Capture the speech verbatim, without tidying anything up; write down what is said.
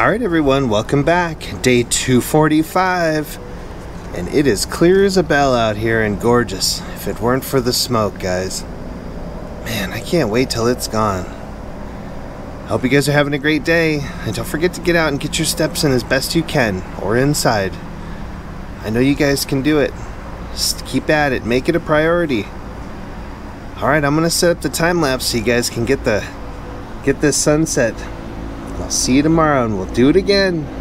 Alright everyone, welcome back. Day two forty-five. And it is clear as a bell out here and gorgeous. If it weren't for the smoke, guys. Man, I can't wait till it's gone. Hope you guys are having a great day. And don't forget to get out and get your steps in as best you can. Or inside. I know you guys can do it. Just keep at it. Make it a priority. Alright, I'm going to set up the time lapse so you guys can get the get this sunset. I'll see you tomorrow and we'll do it again.